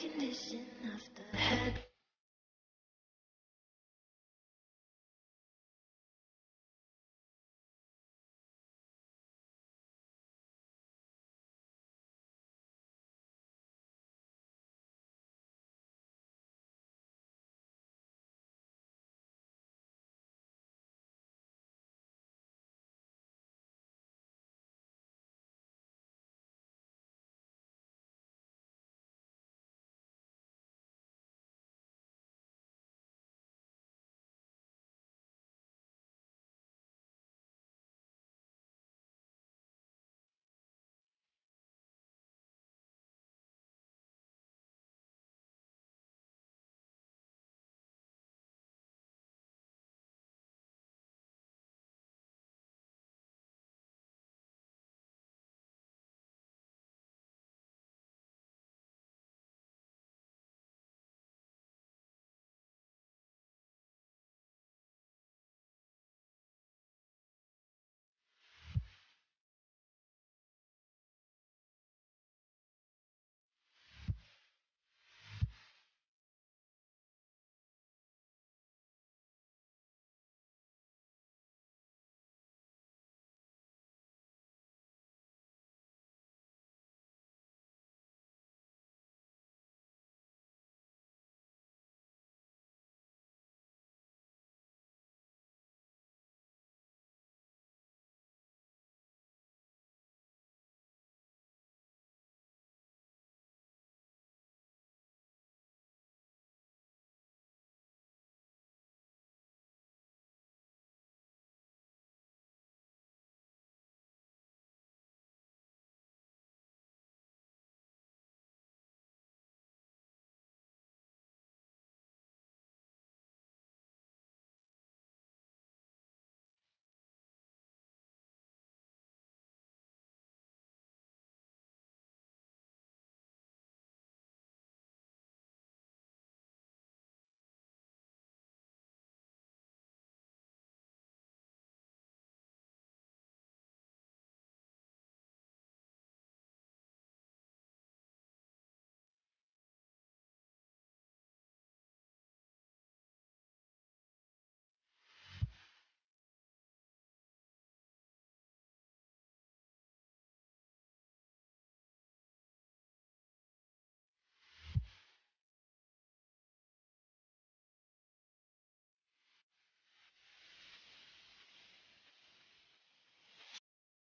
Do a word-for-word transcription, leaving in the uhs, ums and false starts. condition of the head.